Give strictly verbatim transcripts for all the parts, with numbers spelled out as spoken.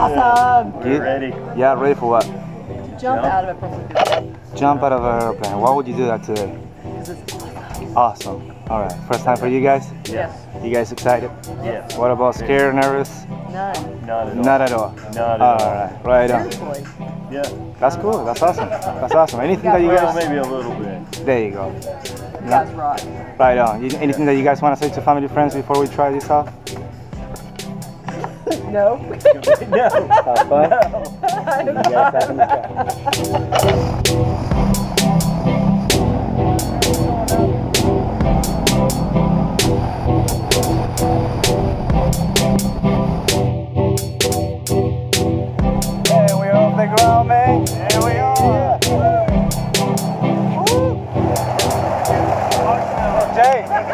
Awesome. We're Get, ready. Yeah, ready for what? Jump out of a airplane. Jump out of an airplane. Why would you do that today? Because it's awesome. Awesome. All right. First time for you guys? Yes. You guys excited? Yes. What about scared, nervous? None. Not at all. Not at all. Not at all. All right. Right on. Seriously. Yeah. That's cool. That's awesome. That's awesome. Anything that you guys? Well, maybe a little bit. There you go. That's right. Right on. You, anything yeah. that you guys want to say to family friends before we try this out? No. No. Have fun. No. I don't you guys have in the car. Hey, we're off the ground, man. Here we are.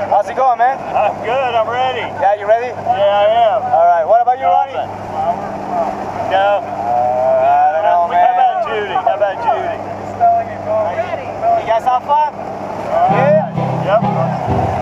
How's it going, man? I'm good, I'm ready. Yeah, you ready? Yeah, I am. All right, what about you, Ronnie? No. Uh, I don't know, man. How about Judy? How about Judy? Ready. You guys have fun? Yeah. Yeah. Yep.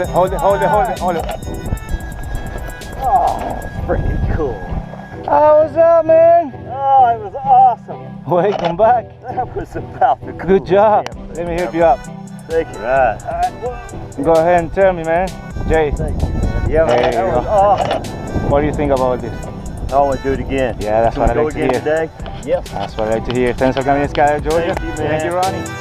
Hold it, hold it, hold it, hold it, hold it. Oh, freaking cool. How was that, man? Oh, it was awesome. Welcome back. That was about the coolest. Good job. Let me help you up. Thank you. Right. All right. Well, go ahead and tell me, man. Jay. Thank you, man. Yeah, man, that was awesome. What do you think about this? I want to do it again. Yeah, that's what I like to hear. Today? Yes. That's what I like to hear. Thanks for coming to Skydive Georgia. Thank you, man. Thank you, Ronnie.